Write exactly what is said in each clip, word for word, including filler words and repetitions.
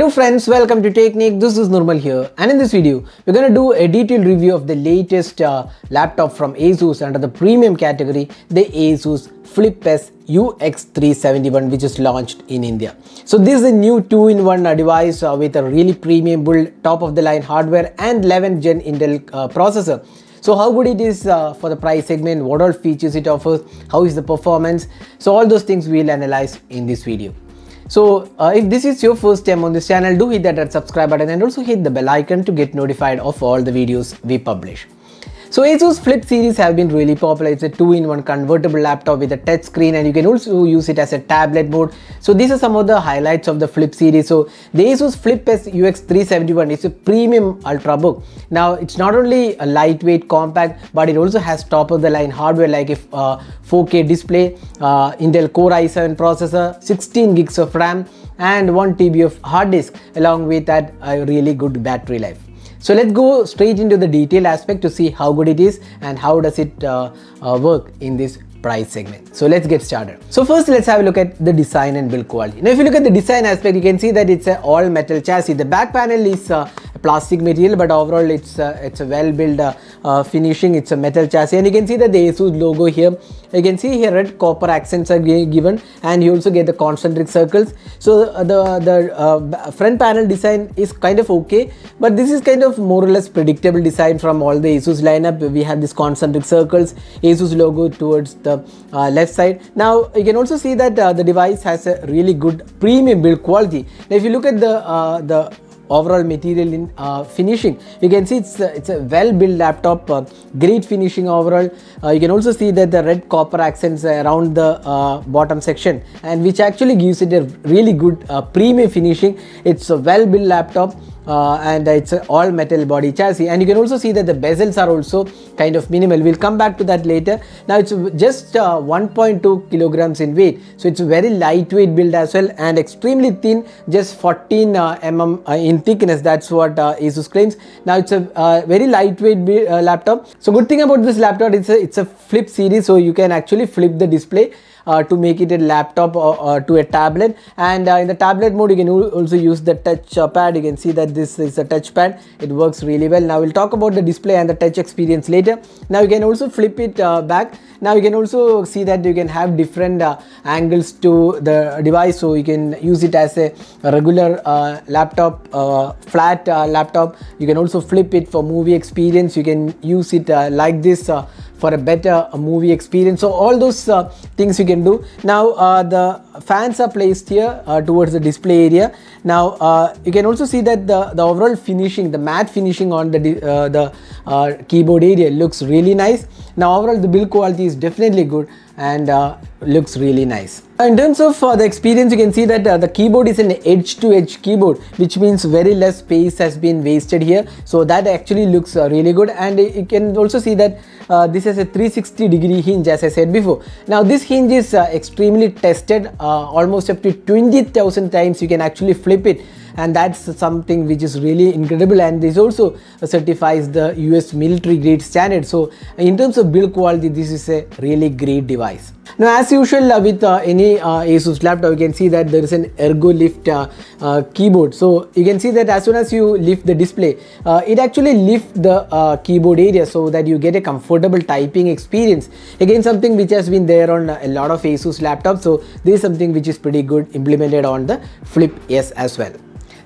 Hello friends, welcome to Technique. This is Nirmal here, and in this video we're going to do a detailed review of the latest uh, laptop from Asus under the premium category, the Asus Flip S U X three seventy-one, which is launched in India. So this is a new two in one uh, device uh, with a really premium build, top of the line hardware and eleventh gen Intel uh, processor. So how good it is uh, for the price segment, what all features it offers, how is the performance, so all those things we'll analyze in this video. So uh, if this is your first time on this channel, do hit that red subscribe button and also hit the bell icon to get notified of all the videos we publish. So Asus Flip series have been really popular. It's a two in one convertible laptop with a touch screen, and you can also use it as a tablet mode. So these are some of the highlights of the Flip series. So the Asus Flip S U X three seventy-one is a premium ultrabook. Now it's not only a lightweight, compact, but it also has top of the line hardware like a uh, four K display, uh, Intel Core i seven processor, sixteen gigs of RAM and one T B of hard disk, along with that a really good battery life. So let's go straight into the detail aspect to see how good it is and how does it uh, uh, work in this price segment. So let's get started. So first let's have a look at the design and build quality. Now if you look at the design aspect, you can see that it's an all metal chassis. The back panel is uh, plastic material, but overall it's uh, it's a well built uh, uh, finishing. It's a metal chassis, and you can see that the Asus logo here. You can see here red copper accents are given, and you also get the concentric circles. So the the, the uh, front panel design is kind of okay, but this is kind of more or less predictable design from all the Asus lineup. We have these concentric circles, Asus logo towards the uh, left side. Now you can also see that uh, the device has a really good premium build quality. Now if you look at the uh, the overall material in uh, finishing, you can see it's uh, it's a well built laptop, uh, great finishing overall. Uh, you can also see that the red copper accents around the uh, bottom section, and which actually gives it a really good uh, premium finishing. It's a well built laptop, uh, and it's an all metal body chassis, and you can also see that the bezels are also kind of minimal. We'll come back to that later. Now it's just uh, one point two kilograms in weight, so it's a very lightweight build as well, and extremely thin, just fourteen uh, mm uh, in thickness. That's what uh, Asus claims. Now it's a uh, very lightweight build, uh, laptop. So good thing about this laptop, it's a, it's a flip series, so you can actually flip the display uh, to make it a laptop or, or to a tablet, and uh, in the tablet mode you can also use the touch uh, pad. You can see that this is a touch pad. It works really well. Now we'll talk about the display and the touch experience later. Now you can also flip it uh, back. Now you can also see that you can have different uh, angles to the device, so you can use it as a regular uh, laptop, uh, flat uh, laptop. You can also flip it for movie experience. You can use it uh, like this uh, for a better uh, movie experience. So all those uh, things you can do. Now uh, the fans are placed here uh, towards the display area. Now uh, you can also see that the, the overall finishing, the matte finishing on the, uh, the uh, keyboard area looks really nice. Now overall the build quality is definitely good, and uh, looks really nice. In terms of uh, the experience, you can see that uh, the keyboard is an edge-to-edge keyboard, which means very less space has been wasted here. So that actually looks uh, really good, and you can also see that uh, this has a three sixty degree hinge, as I said before. Now this hinge is uh, extremely tested, uh, almost up to twenty thousand times you can actually flip it, and that's something which is really incredible, and this also certifies the U S military grade standard. So in terms of build quality, this is a really great device. Now as usual uh, with uh, any uh, Asus laptop, you can see that there is an ErgoLift uh, uh, keyboard. So you can see that as soon as you lift the display, uh, it actually lifts the uh, keyboard area, so that you get a comfortable typing experience. Again, something which has been there on a lot of Asus laptops, so this is something which is pretty good implemented on the Flip S as well.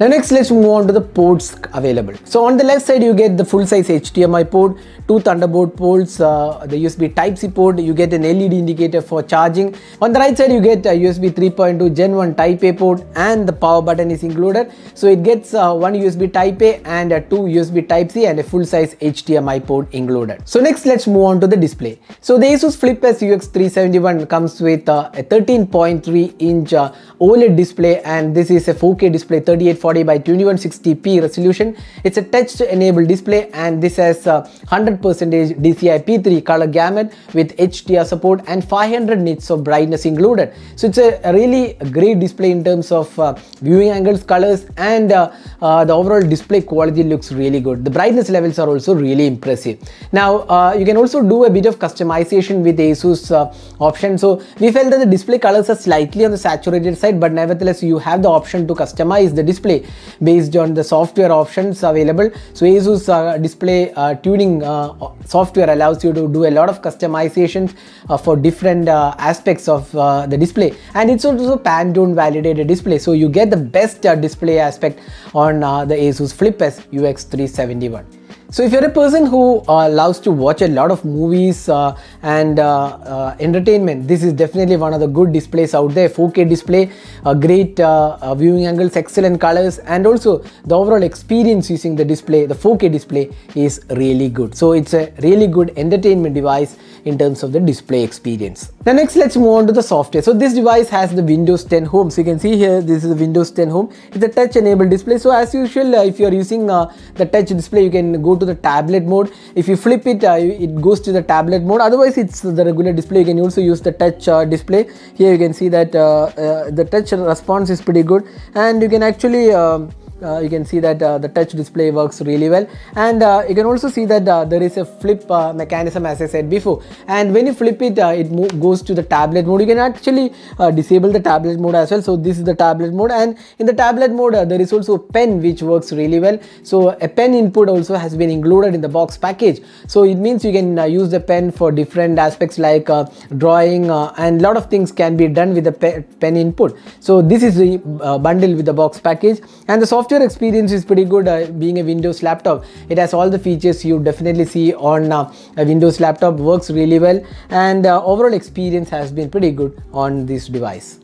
Now next let's move on to the ports available. So on the left side you get the full size H D M I port, two Thunderbolt ports, uh, the U S B Type-C port, you get an L E D indicator for charging. On the right side you get a U S B three point two gen one Type-A port, and the power button is included. So it gets uh, one U S B Type-A and uh, two U S B Type-C and a full size H D M I port included. So next let's move on to the display. So the Asus Flip S U X three seventy-one comes with uh, a thirteen point three inch uh, OLED display, and this is a four K display, thirty-eight forty by twenty-one sixty p resolution. It's a touch enabled display, and this has uh, one hundred percent D C I P three color gamut with H D R support and five hundred nits of brightness included. So it's a, a really great display in terms of uh, viewing angles, colors, and uh, uh, the overall display quality looks really good. The brightness levels are also really impressive. Now uh, you can also do a bit of customization with Asus uh, option. So we felt that the display colors are slightly on the saturated side, but nevertheless you have the option to customize the display display based on the software options available. So Asus uh, display uh, tuning uh, software allows you to do a lot of customizations uh, for different uh, aspects of uh, the display, and it's also Pantone validated display, so you get the best uh, display aspect on uh, the Asus Flip S U X three seventy-one. So if you're a person who uh, loves to watch a lot of movies uh, and uh, uh, entertainment, this is definitely one of the good displays out there. four K display, uh, great uh, uh, viewing angles, excellent colors, and also the overall experience using the display, the four K display, is really good. So it's a really good entertainment device in terms of the display experience. Now next, let's move on to the software. So this device has the Windows ten Home. So you can see here, this is the Windows ten Home. It's a touch enabled display. So as usual, uh, if you're using uh, the touch display, you can go to to the tablet mode. If you flip it, uh, it goes to the tablet mode. Otherwise, it's the regular display. You can also use the touch uh, display. Here you can see that uh, uh, the touch response is pretty good, and you can actually uh, uh, you can see that uh, the touch display works really well. And uh, you can also see that uh, there is a flip uh, mechanism, as I said before, and when you flip it, uh, it goes to the tablet mode. You can actually uh, disable the tablet mode as well. So this is the tablet mode, and in the tablet mode uh, there is also a pen which works really well. So a pen input also has been included in the box package, so it means you can uh, use the pen for different aspects like uh, drawing uh, and a lot of things can be done with the pe pen input. So this is the uh, bundle with the box package, and the software experience is pretty good. Uh, being a Windows laptop, it has all the features you definitely see on uh, a Windows laptop, works really well, and uh, overall experience has been pretty good on this device.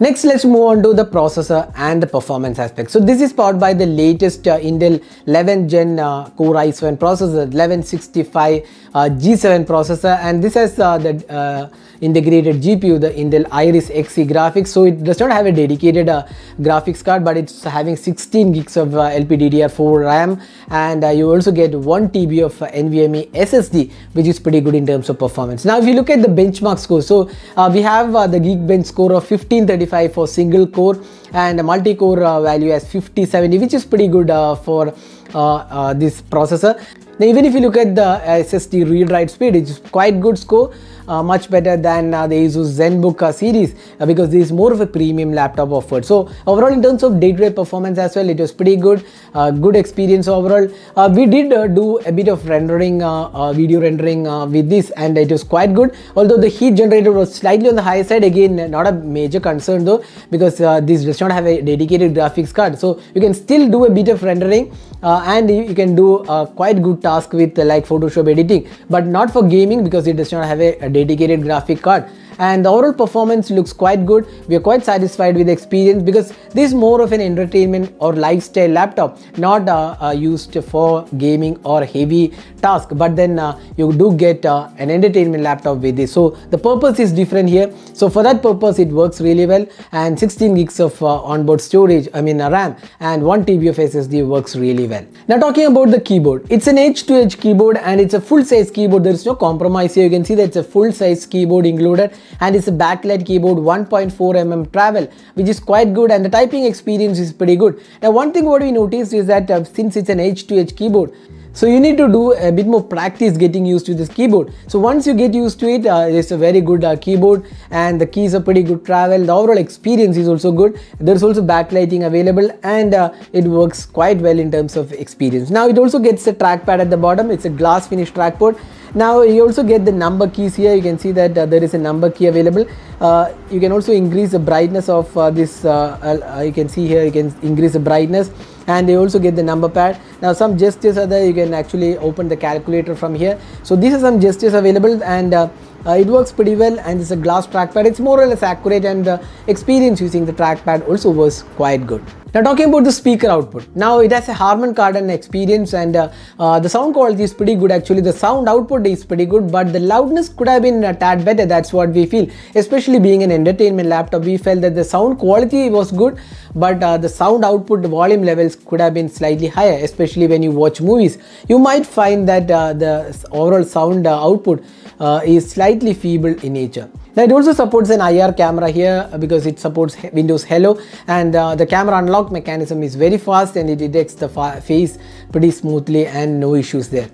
Next, let's move on to the processor and the performance aspect. So this is powered by the latest uh, Intel eleventh gen uh, Core i seven processor, eleven sixty-five uh, G seven processor, and this has uh, the uh, integrated G P U, the Intel Iris Xe graphics. So it does not have a dedicated uh, graphics card, but it's having sixteen gigs of uh, L P D D R four RAM, and uh, you also get one T B of uh, NVMe S S D, which is pretty good in terms of performance. Now if you look at the benchmark score, so uh, we have uh, the Geekbench score of fifteen thirty-five for single core, and a multi-core uh, value as fifty seventy, which is pretty good uh, for uh, uh, this processor. Now even if you look at the S S D read write speed, it's quite good score, uh, much better than uh, the Asus Zenbook uh, series, uh, because this is more of a premium laptop offered. So overall, in terms of day-to-day performance as well, it was pretty good, uh, good experience overall. Uh, we did uh, do a bit of rendering, uh, uh, video rendering uh, with this, and it was quite good, although the heat generated was slightly on the high side. Again, not a major concern though, because uh, this does not have a dedicated graphics card, so you can still do a bit of rendering, uh, and you, you can do uh, quite good task with uh, like Photoshop editing, but not for gaming because it does not have a, a dedicated graphic card. And the overall performance looks quite good. We are quite satisfied with the experience because this is more of an entertainment or lifestyle laptop, not uh, uh, used for gaming or heavy task, but then uh, you do get uh, an entertainment laptop with this, so the purpose is different here. So for that purpose, it works really well, and sixteen gigs of uh, onboard storage, I mean uh, RAM, and one T B of S S D works really well. Now talking about the keyboard, it's an edge-to-edge keyboard, and it's a full-size keyboard. There is no compromise here. You can see that it's a full-size keyboard included, and it's a backlight keyboard, one point four millimeter travel, which is quite good, and the typing experience is pretty good. Now one thing what we noticed is that uh, since it's an edge-to-edge keyboard, so you need to do a bit more practice getting used to this keyboard. So once you get used to it, uh, it's a very good uh, keyboard, and the keys are pretty good travel. The overall experience is also good. There's also backlighting available, and uh, it works quite well in terms of experience. Now it also gets a trackpad at the bottom. It's a glass finished trackpad. Now you also get the number keys here. You can see that uh, there is a number key available. Uh, you can also increase the brightness of uh, this, uh, uh, you can see here, you can increase the brightness, and you also get the number pad. Now some gestures are there. You can actually open the calculator from here. So these are some gestures available, and uh, Uh, it works pretty well, and it's a glass trackpad. It's more or less accurate, and the experience using the trackpad also was quite good. Now talking about the speaker output. Now it has a Harman Kardon experience, and uh, uh, the sound quality is pretty good actually. The sound output is pretty good, but the loudness could have been a tad better. That's what we feel. Especially being an entertainment laptop, we felt that the sound quality was good, but uh, the sound output volume levels could have been slightly higher. Especially when you watch movies, you might find that uh, the overall sound uh, output uh, is slightly feeble in nature. Now it also supports an I R camera here because it supports Windows Hello, and uh, the camera unlock mechanism is very fast, and it detects the face pretty smoothly and no issues there.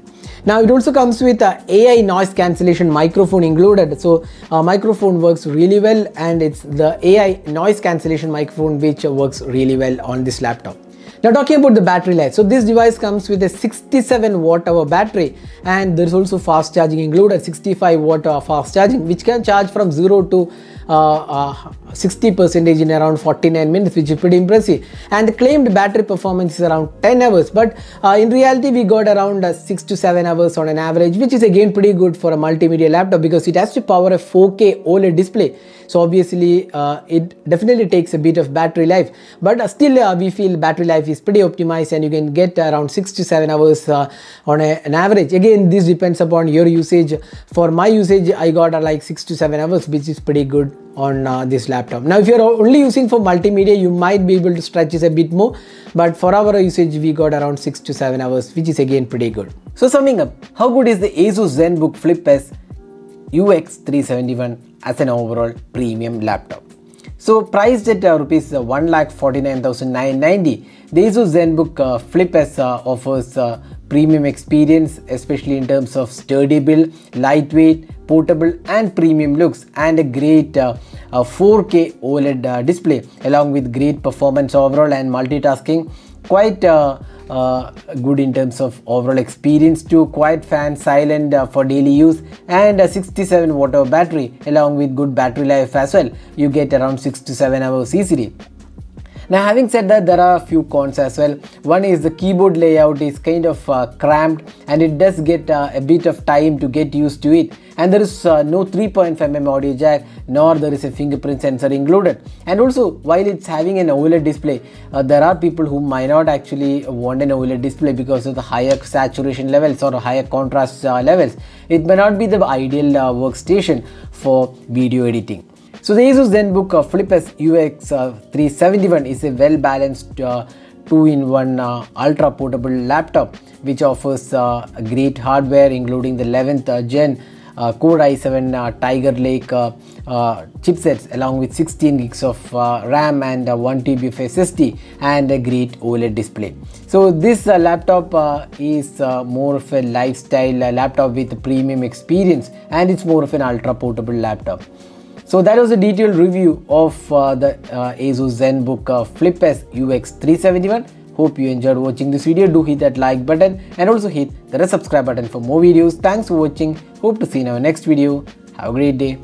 Now it also comes with uh, A I noise cancellation microphone included. So uh, microphone works really well, and it's the A I noise cancellation microphone which uh, works really well on this laptop. Now talking about the battery life, so this device comes with a sixty-seven watt hour battery, and there is also fast charging included, sixty-five watt hour fast charging, which can charge from zero to sixty percent in around forty-nine minutes, which is pretty impressive. And the claimed battery performance is around ten hours, but uh, in reality we got around uh, six to seven hours on an average, which is again pretty good for a multimedia laptop because it has to power a four K OLED display. So obviously uh, it definitely takes a bit of battery life, but uh, still uh, we feel battery life is pretty optimized, and you can get around six to seven hours uh, on a, an average. Again, this depends upon your usage. For my usage, I got uh, like six to seven hours, which is pretty good on uh, this laptop. Now, if you're only using for multimedia, you might be able to stretch this a bit more, but for our usage, we got around six to seven hours, which is again pretty good. So, summing up, how good is the Asus ZenBook Flip S U X three seventy-one as an overall premium laptop? So priced at uh, rupees uh, one lakh forty-nine thousand nine hundred ninety, the Asus ZenBook uh, Flip S uh, offers uh, premium experience, especially in terms of sturdy build, lightweight, portable and premium looks, and a great uh, uh, four K OLED uh, display, along with great performance overall and multitasking. Quite uh, uh, good in terms of overall experience too, quite fan silent uh, for daily use, and a sixty-seven watt hour battery along with good battery life as well. You get around six to seven hours easily. Now, having said that, there are a few cons as well. One is the keyboard layout is kind of uh, cramped, and it does get uh, a bit of time to get used to it. And there is uh, no three point five millimeter audio jack, nor there is a fingerprint sensor included. And also, while it's having an OLED display, uh, there are people who might not actually want an OLED display because of the higher saturation levels or higher contrast uh, levels. It may not be the ideal uh, workstation for video editing. So the Asus ZenBook uh, Flip S U X three seventy-one is a well-balanced uh, two in one uh, ultra-portable laptop, which offers uh, great hardware including the eleventh uh, gen uh, Core i seven uh, Tiger Lake uh, uh, chipsets, along with sixteen gigs of uh, RAM and uh, one T B of S S D, and a great OLED display. So this uh, laptop uh, is uh, more of a lifestyle uh, laptop with a premium experience, and it's more of an ultra-portable laptop. So that was a detailed review of uh, the uh, Asus ZenBook uh, Flip S U X three seventy-one. Hope you enjoyed watching this video. Do hit that like button and also hit the subscribe button for more videos. Thanks for watching. Hope to see you in our next video. Have a great day.